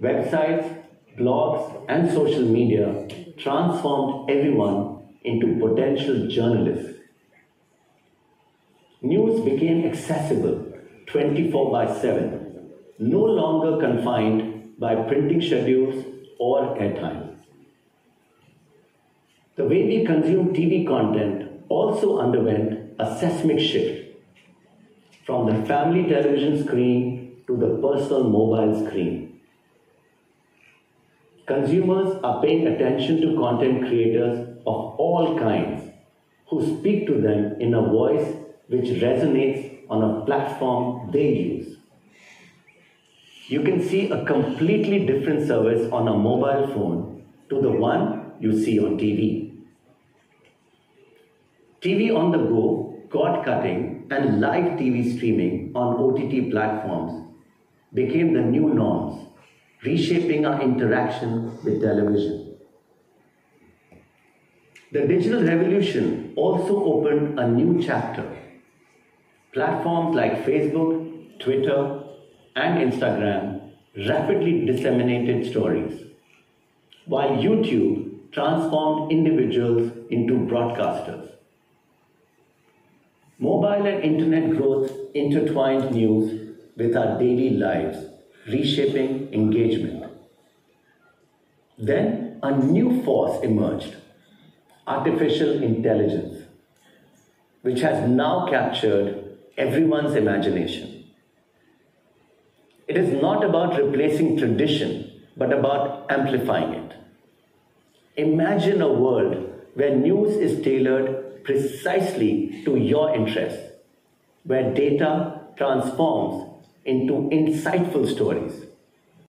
Websites, blogs, and social media transformed everyone into potential journalists. News became accessible 24/7, no longer confined by printing schedules or airtime. The way we consume TV content also underwent a seismic shift from the family television screen to the personal mobile screen. Consumers are paying attention to content creators of all kinds who speak to them in a voice which resonates on a platform they use. You can see a completely different service on a mobile phone to the one you see on TV. TV on the go, cord cutting, and live TV streaming on OTT platforms became the new norms, reshaping our interaction with television. The digital revolution also opened a new chapter. Platforms like Facebook, Twitter, and Instagram rapidly disseminated stories, while YouTube transformed individuals into broadcasters. Mobile and internet growth intertwined news with our daily lives, reshaping engagement. Then a new force emerged, artificial intelligence, which has now captured everyone's imagination. It is not about replacing tradition, but about amplifying it. Imagine a world where news is tailored precisely to your interests, where data transforms into insightful stories.